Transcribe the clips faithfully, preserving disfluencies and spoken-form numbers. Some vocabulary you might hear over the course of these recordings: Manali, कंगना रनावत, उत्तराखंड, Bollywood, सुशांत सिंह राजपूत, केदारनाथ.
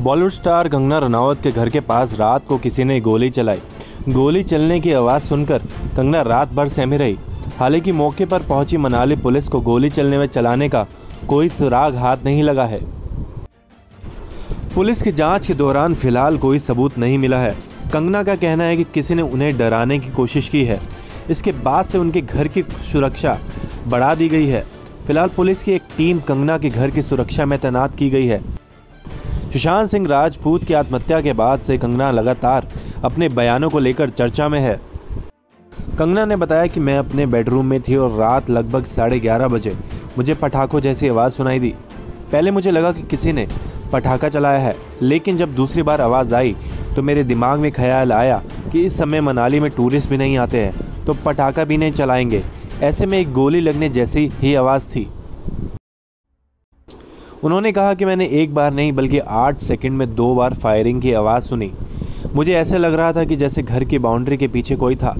Bollywood star कंगना रनावत के घर के पास रात को किसी ने गोली चलाई। गोली चलने की आवाज़ सुनकर कंगना रात भर सहमी रही। हालांकि मौके पर पहुंची मनाली पुलिस को गोली चलने में चलाने का कोई सुराग हाथ नहीं लगा है। पुलिस की जांच के दौरान फिलहाल कोई सबूत नहीं मिला है। कंगना का कहना है कि किसी ने उन्हें डराने की कोशिश की है। इसके बाद से उनके घर की सुरक्षा बढ़ा दी गई है। फिलहाल पुलिस की एक टीम कंगना के घर की सुरक्षा में तैनात की गई है। सुशांत सिंह राजपूत की आत्महत्या के बाद से कंगना लगातार अपने बयानों को लेकर चर्चा में है। कंगना ने बताया कि मैं अपने बेडरूम में थी और रात लगभग साढ़े ग्यारह बजे मुझे पटाखों जैसी आवाज़ सुनाई दी। पहले मुझे लगा कि किसी ने पटाखा चलाया है, लेकिन जब दूसरी बार आवाज़ आई तो मेरे दिमाग में ख्याल आया कि इस समय मनाली में टूरिस्ट भी नहीं आते हैं तो पटाखा भी नहीं चलाएंगे। ऐसे में एक गोली लगने जैसी ही आवाज़ थी। उन्होंने कहा कि मैंने एक बार नहीं बल्कि आठ सेकंड में दो बार फायरिंग की आवाज़ सुनी। मुझे ऐसे लग रहा था कि जैसे घर की बाउंड्री के पीछे कोई था,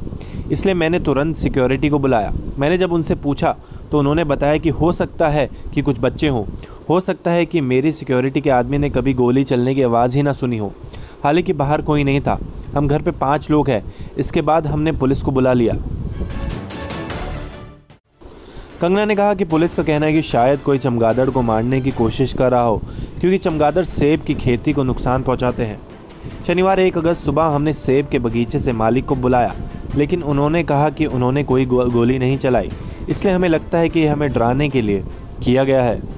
इसलिए मैंने तुरंत सिक्योरिटी को बुलाया। मैंने जब उनसे पूछा तो उन्होंने बताया कि हो सकता है कि कुछ बच्चे हों, हो सकता है कि मेरी सिक्योरिटी के आदमी ने कभी गोली चलने की आवाज़ ही ना सुनी हो। हालांकि बाहर कोई नहीं था, हम घर पर पाँच लोग हैं। इसके बाद हमने पुलिस को बुला लिया। कंगना ने कहा कि पुलिस का कहना है कि शायद कोई चमगादड़ को मारने की कोशिश कर रहा हो, क्योंकि चमगादड़ सेब की खेती को नुकसान पहुंचाते हैं। शनिवार एक अगस्त सुबह हमने सेब के बगीचे से मालिक को बुलाया, लेकिन उन्होंने कहा कि उन्होंने कोई गोली नहीं चलाई, इसलिए हमें लगता है कि हमें डराने के लिए किया गया है।